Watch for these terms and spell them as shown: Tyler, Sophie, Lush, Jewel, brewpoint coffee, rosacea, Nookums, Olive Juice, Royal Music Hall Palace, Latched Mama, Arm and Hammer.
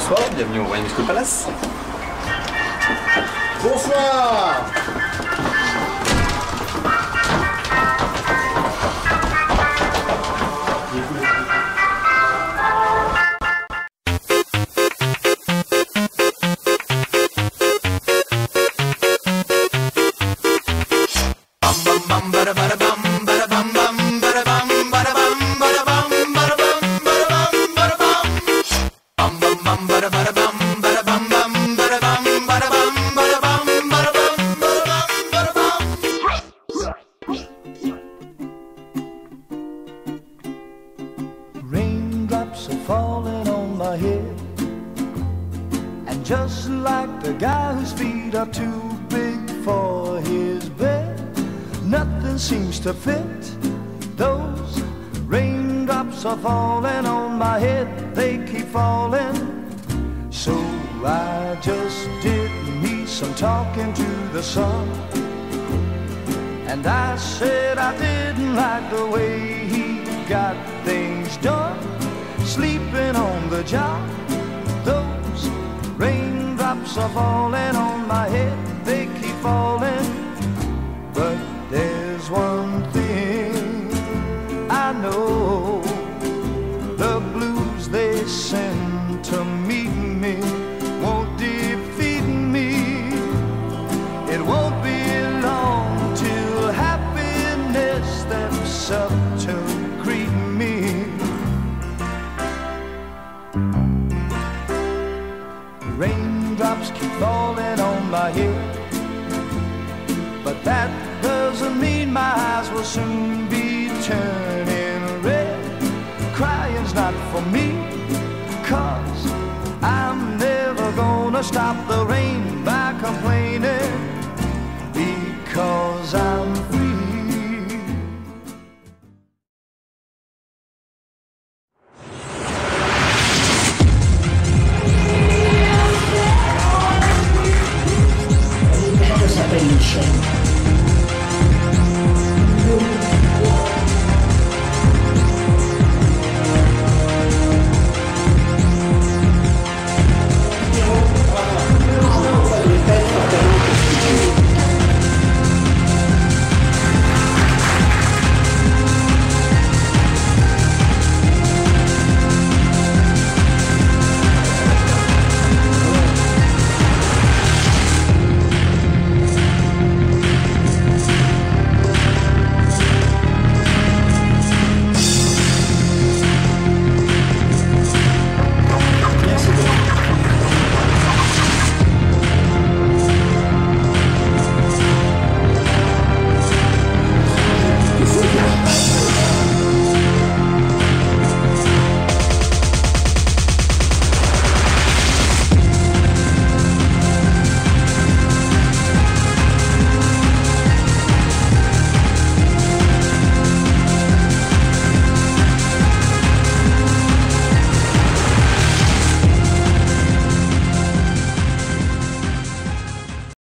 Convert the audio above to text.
Bonsoir, bienvenue au Royal Music Hall Palace. Bonsoir. Raindrops are falling on my head, and just like the guy whose feet are too big for his bed, nothing seems to fit. Those raindrops are falling on my head, they keep falling. So I just did me some talking to the sun, and I said I didn't like the way he got things done, sleeping on the job. Those raindrops are falling on my head, they keep falling. But there's one thing I know,